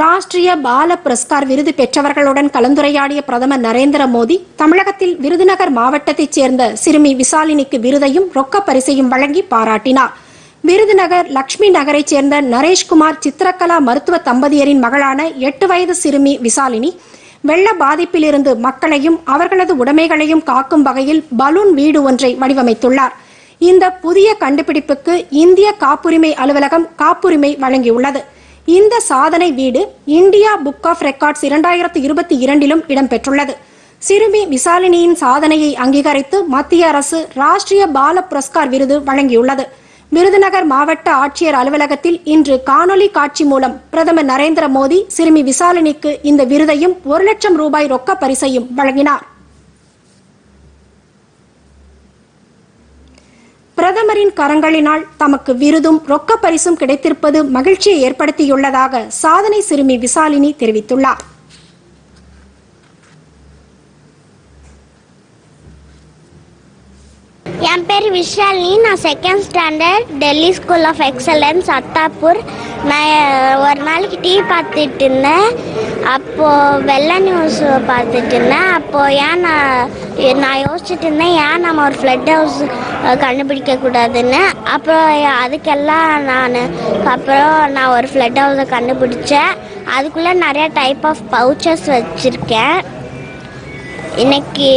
ராஷ்ட்ரிய பால் புரஸ்கார் விருது பெற்றவர்களுடன் கலந்துரையாடிய பிரதமர் நரேந்திர மோடி தமிழகத்தில் விருதுநகர் மாவட்டத்தைச் சேர்ந்த சிறுமி விசாலினிக்கு விருதையும் ரொக்க பரிசையும் வழங்கி பாராட்டினார். விருதுநகர் லக்ஷ்மி நகரைச் சேர்ந்த நரேஷ் குமார் சித்திரக்கலா மருத்துவ தம்பதியரின் மகளான 8 வயது சிறுமி விசாலினி வெள்ள பாதிப்பிலிருந்து மக்களையும் அவர்களது உடைமைகளையும் காக்கும் வகையில் பலூன் வீடு ஒன்றை வடிவமைத்துள்ளார். இந்த புதிய கண்டுபிடிப்புக்கு இந்திய காப்புரிமை அலுவலகம் காப்புரிமை வழங்கியுள்ளது. இந்த சாதனை வீடு இந்தியா புக் ஆஃப் ரெக்கார்ட்ஸ் 2022 இடம்பெற்றுள்ளது. சிறுமி விசாலினியின் சாதனையை அங்கீகரித்து மத்திய அரசு ராஷ்ட்ரிய பால புரஸ்கார் விருது வழங்கியுள்ளது. விருதுநகர் மாவட்ட ஆட்சியர் அலுவலகத்தில் இன்று காணொலி காட்சி மூலம் பிரதமர் நரேந்திர மோடி சிறுமி விசாலினிக்கு இந்த விருதையும் 1,00,000 ரூபாய் ரொக்க பரிசையும் வழங்கினார். பிரதமரின் கரங்களினால் தமக்கு விருதும் ரொக்க பரிசும் கிடைத்திருப்பது மகிழ்ச்சியை ஏற்படுத்தியுள்ளதாக சாதனை சிறுமி விசாலினி தெரிவித்துள்ளார். என் பேர் விசாலினி, நான் second standard, Delhi school of excellence, Attapur. நான் ஒரு நாளைக்கு டீ பார்த்துட்டு இருந்தேன், அப்போது வெள்ள நியூஸ் பார்த்துட்டு இருந்தேன். அப்போது நான் யோசிச்சுட்டு இருந்தேன், ஏன் நம்ம ஒரு ஃப்ளட் ஹவுஸ் கண்டுபிடிக்கக்கூடாதுன்னு. அப்புறம் அதுக்கெல்லாம் நான் ஒரு ஃப்ளட் ஹவுஸை கண்டுபிடிச்சேன். அதுக்குள்ளே நிறையா டைப் ஆஃப் பவுச்சஸ் வச்சுருக்கேன். இன்னைக்கு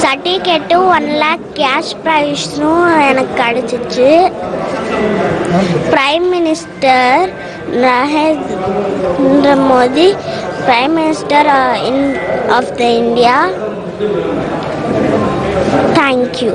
சர்டிஃபிகேட்டும் 1 லேக் கேஷ் ப்ரைஸும் எனக்கு கிடச்சிச்சு. Prime minister Narendra Modi, prime minister of the India, thank you.